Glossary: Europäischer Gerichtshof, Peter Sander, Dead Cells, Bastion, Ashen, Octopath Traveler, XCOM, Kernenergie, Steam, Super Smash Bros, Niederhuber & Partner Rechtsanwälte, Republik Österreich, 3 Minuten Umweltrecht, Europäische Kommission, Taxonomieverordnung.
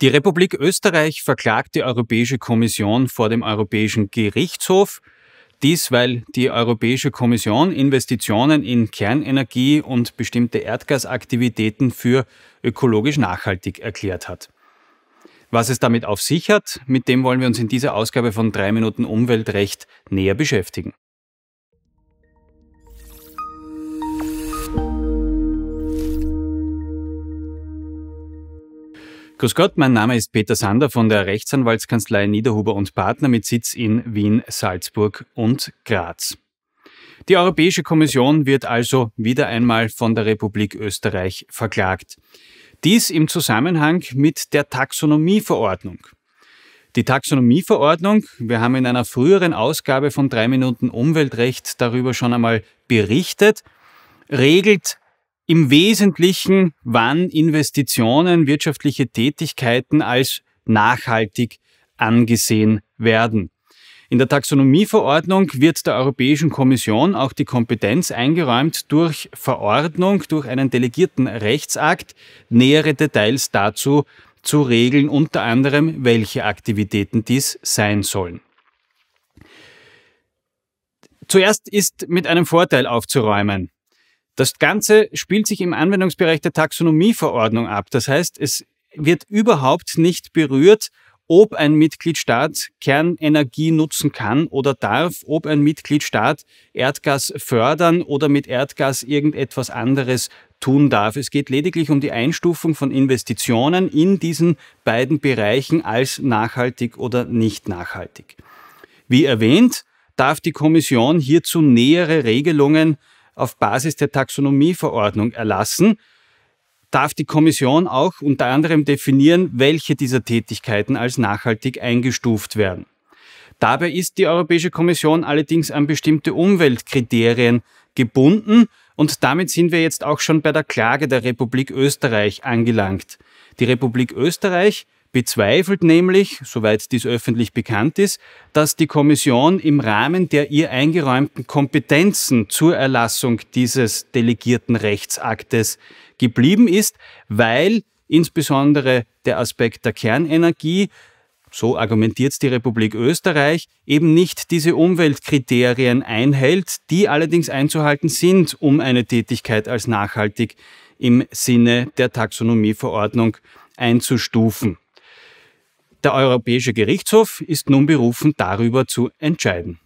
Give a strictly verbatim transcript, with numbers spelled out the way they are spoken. Die Republik Österreich verklagt die Europäische Kommission vor dem Europäischen Gerichtshof. Dies, weil die Europäische Kommission Investitionen in Kernenergie und bestimmte Erdgasaktivitäten für ökologisch nachhaltig erklärt hat. Was es damit auf sich hat, mit dem wollen wir uns in dieser Ausgabe von drei Minuten Umweltrecht näher beschäftigen. Grüß Gott, mein Name ist Peter Sander von der Rechtsanwaltskanzlei Niederhuber und Partner mit Sitz in Wien, Salzburg und Graz. Die Europäische Kommission wird also wieder einmal von der Republik Österreich verklagt. Dies im Zusammenhang mit der Taxonomieverordnung. Die Taxonomieverordnung, wir haben in einer früheren Ausgabe von drei Minuten Umweltrecht darüber schon einmal berichtet, regelt im Wesentlichen, wann Investitionen, wirtschaftliche Tätigkeiten als nachhaltig angesehen werden. In der Taxonomieverordnung wird der Europäischen Kommission auch die Kompetenz eingeräumt, durch Verordnung, durch einen delegierten Rechtsakt nähere Details dazu zu regeln, unter anderem, welche Aktivitäten dies sein sollen. Zuerst ist mit einem Vorteil aufzuräumen. Das Ganze spielt sich im Anwendungsbereich der Taxonomieverordnung ab. Das heißt, es wird überhaupt nicht berührt, ob ein Mitgliedstaat Kernenergie nutzen kann oder darf, ob ein Mitgliedstaat Erdgas fördern oder mit Erdgas irgendetwas anderes tun darf. Es geht lediglich um die Einstufung von Investitionen in diesen beiden Bereichen als nachhaltig oder nicht nachhaltig. Wie erwähnt, darf die Kommission hierzu nähere Regelungen auf Basis der Taxonomieverordnung erlassen, darf die Kommission auch unter anderem definieren, welche dieser Tätigkeiten als nachhaltig eingestuft werden. Dabei ist die Europäische Kommission allerdings an bestimmte Umweltkriterien gebunden und damit sind wir jetzt auch schon bei der Klage der Republik Österreich angelangt. Die Republik Österreich bezweifelt nämlich, soweit dies öffentlich bekannt ist, dass die Kommission im Rahmen der ihr eingeräumten Kompetenzen zur Erlassung dieses delegierten Rechtsaktes geblieben ist, weil insbesondere der Aspekt der Kernenergie, so argumentiert die Republik Österreich, eben nicht diese Umweltkriterien einhält, die allerdings einzuhalten sind, um eine Tätigkeit als nachhaltig im Sinne der Taxonomieverordnung einzustufen. Der Europäische Gerichtshof ist nun berufen, darüber zu entscheiden.